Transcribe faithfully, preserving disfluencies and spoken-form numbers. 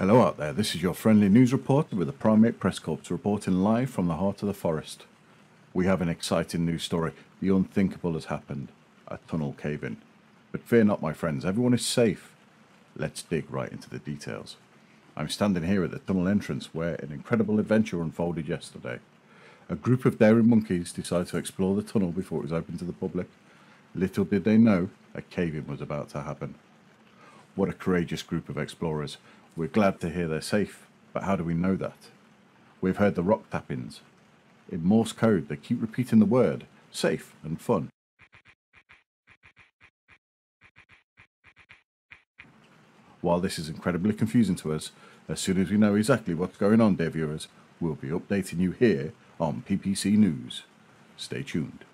Hello out there, this is your friendly news reporter with the Primate Press Corps reporting live from the heart of the forest. We have an exciting news story. The unthinkable has happened. A tunnel cave-in. But fear not, my friends, everyone is safe. Let's dig right into the details. I'm standing here at the tunnel entrance where an incredible adventure unfolded yesterday. A group of daring monkeys decided to explore the tunnel before it was open to the public. Little did they know, a cave-in was about to happen. What a courageous group of explorers. We're glad to hear they're safe, but how do we know that? We've heard the rock tappings. In Morse code, they keep repeating the word, safe and fun. While this is incredibly confusing to us, as soon as we know exactly what's going on, dear viewers, we'll be updating you here on P P C News. Stay tuned.